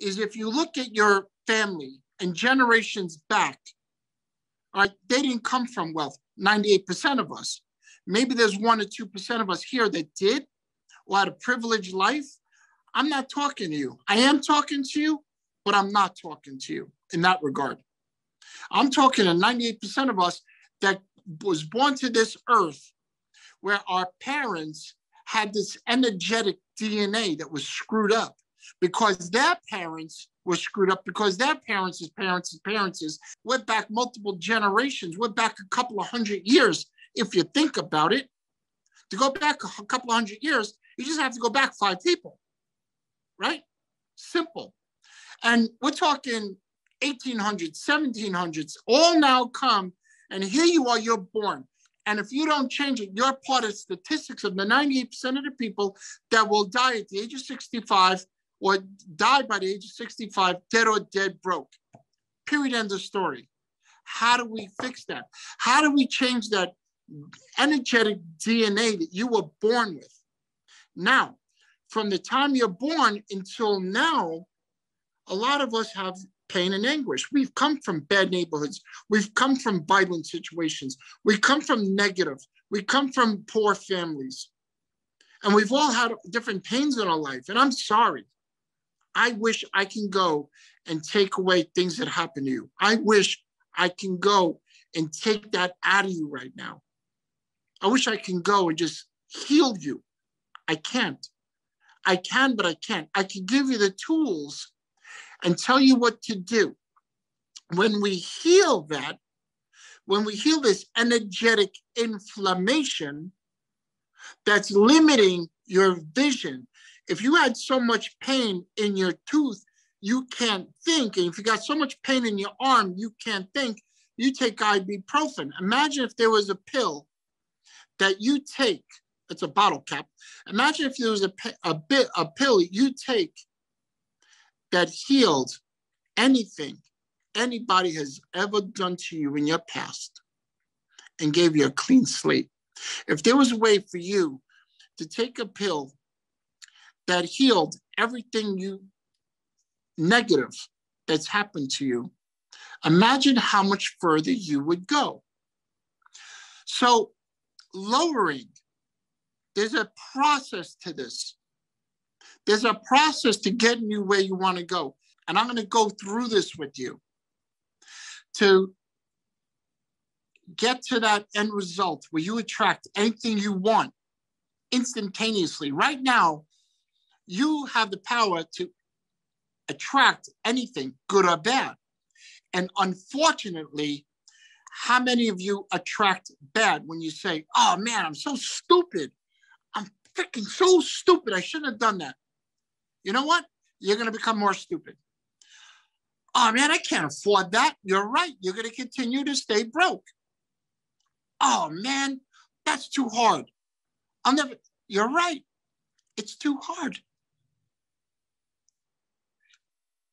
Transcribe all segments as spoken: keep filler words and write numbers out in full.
is if you look at your family and generations back, all right, they didn't come from wealth, ninety-eight percent of us. Maybe there's one or two percent of us here that did, or had a privileged life. I'm not talking to you. I am talking to you, but I'm not talking to you in that regard. I'm talking to ninety-eight percent of us that was born to this earth where our parents had this energetic D N A that was screwed up because their parents were screwed up, because their parents' parents' parents went back multiple generations, went back a couple of hundred years, if you think about it. To go back a couple of hundred years, you just have to go back five people, right? Simple. And we're talking eighteen hundreds, seventeen hundreds, all now come, and here you are, you're born. And if you don't change it, you're part of statistics of the ninety-eight percent of the people that will die at the age of sixty-five or die by the age of sixty-five, dead or dead broke. Period, end of story. How do we fix that? How do we change that energetic D N A that you were born with? Now, from the time you're born until now, a lot of us have pain and anguish. We've come from bad neighborhoods. We've come from violent situations. We come from negative. We come from poor families. And we've all had different pains in our life. And I'm sorry. I wish I can go and take away things that happen to you. I wish I can go and take that out of you right now. I wish I can go and just heal you. I can't. I can, but I can't. I can give you the tools and tell you what to do. When we heal that, when we heal this energetic inflammation that's limiting your vision, if you had so much pain in your tooth, you can't think. And if you got so much pain in your arm, you can't think, you take ibuprofen. Imagine if there was a pill that you take, it's a bottle cap. Imagine if there was a, a, bit, a pill you take that healed anything anybody has ever done to you in your past and gave you a clean slate. If there was a way for you to take a pill that healed everything you negative that's happened to you, imagine how much further you would go. So lowering, there's a process to this. There's a process to getting you where you want to go. And I'm going to go through this with you to get to that end result where you attract anything you want instantaneously. Right now, you have the power to attract anything, good or bad. And unfortunately, how many of you attract bad when you say, oh man, I'm so stupid. I'm freaking so stupid. I shouldn't have done that. You know what? You're going to become more stupid. Oh, man, I can't afford that. You're right. You're going to continue to stay broke. Oh, man, that's too hard. I'll never. You're right. It's too hard.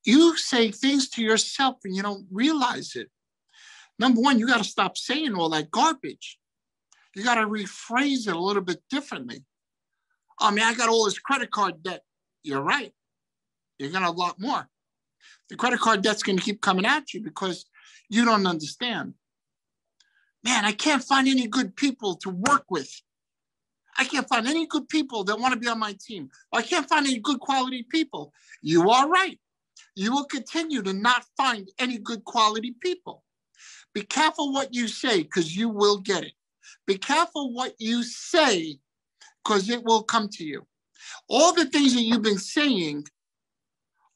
You say things to yourself and you don't realize it. Number one, you got to stop saying all that garbage. You got to rephrase it a little bit differently. Oh, man, I got all this credit card debt. You're right. You're going to have a lot more. The credit card debt's going to keep coming at you because you don't understand. Man, I can't find any good people to work with. I can't find any good people that want to be on my team. I can't find any good quality people. You are right. You will continue to not find any good quality people. Be careful what you say because you will get it. Be careful what you say because it will come to you. All the things that you've been saying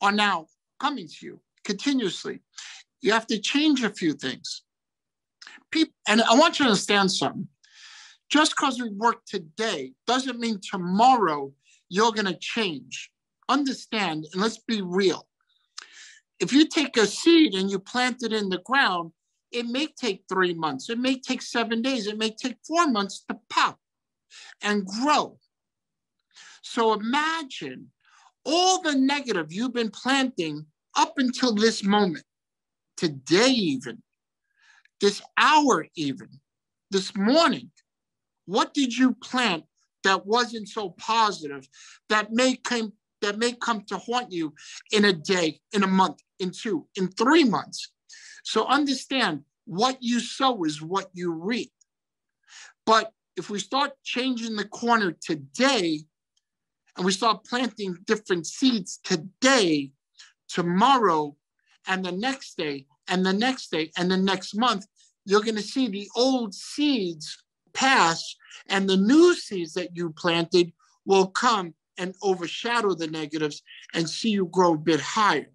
are now coming to you continuously. You have to change a few things. People, and I want you to understand something. Just because we work today doesn't mean tomorrow you're going to change. Understand, and let's be real. If you take a seed and you plant it in the ground, it may take three months. It may take seven days. It may take four months to pop and grow. So imagine all the negative you've been planting up until this moment, today even, this hour even, this morning. What did you plant that wasn't so positive that may come that may come to haunt you in a day, in a month, in two, in three months. So understand, what you sow is what you reap. But if we start changing the corner today, and we start planting different seeds today, tomorrow, and the next day, and the next day, and the next month, you're going to see the old seeds pass, and the new seeds that you planted will come and overshadow the negatives and see you grow a bit higher.